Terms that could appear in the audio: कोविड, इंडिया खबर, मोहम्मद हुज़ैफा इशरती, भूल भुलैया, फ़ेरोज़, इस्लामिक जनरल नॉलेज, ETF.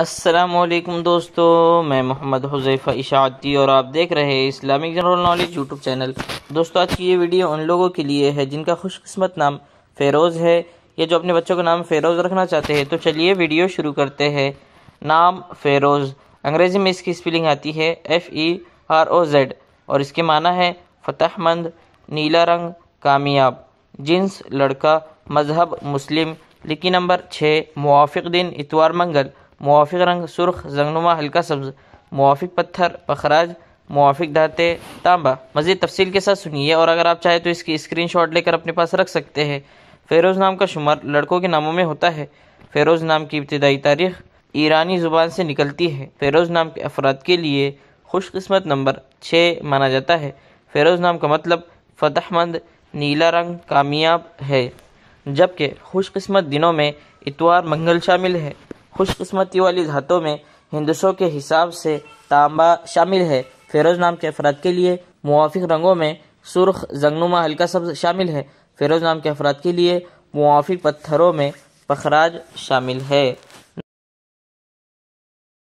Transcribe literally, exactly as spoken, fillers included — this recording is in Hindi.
अस्सलामुअलैकुम दोस्तों, मैं मोहम्मद हुज़ैफा इशरती और आप देख रहे हैं इस्लामिक जनरल नॉलेज YouTube channel. दोस्तों, आज की ये वीडियो उन लोगों के लिए है जिनका खुशकिस्मत नाम फ़ेरोज़ है या जो अपने बच्चों का नाम फ़ेरोज़ रखना चाहते हैं। तो चलिए वीडियो शुरू करते हैं। नाम फ़ेरोज़, अंग्रेज़ी में इसकी स्पेलिंग आती है F E R O Z और इसके माना है फतहमंद, नीला रंग, कामयाब। जिन्स लड़का, मजहब मुस्लिम। लिकी नंबर छः, मुवाफिक दिन इतवार मंगल, मुवाफिक रंग सुर्ख, जंगनुमा हल्का सब्ज़, मुवाफिक पत्थर पखराज, मुवाफिक धाते तांबा। मज़ीद तफसील के साथ सुनिए और अगर आप चाहें तो इसकी स्क्रीनशॉट लेकर अपने पास रख सकते हैं। फ़ेरोज़ नाम का शुमार लड़कों के नामों में होता है। फ़ेरोज़ नाम की इब्तदाई तारीख़ ईरानी ज़ुबान से निकलती है। फ़ेरोज़ नाम के अफराद के लिए खुशकिस्मत नंबर छः माना जाता है। फ़ेरोज़ नाम का मतलब फ़तहमंद, नीला रंग, कामयाब है, जबकि खुशकिस्मत दिनों में इतवार मंगल शामिल है। खुशकिस्मती वाली धातों में हिंदसों के हिसाब से तांबा शामिल है। फ़ेरोज़ नाम के अफराद के लिए मुवाफिक रंगों में सुर्ख, जंगनुमा हल्का सब्ज़ शामिल है। फ़ेरोज़ नाम के अफराद के लिए मुवाफिक पत्थरों में पखराज शामिल है।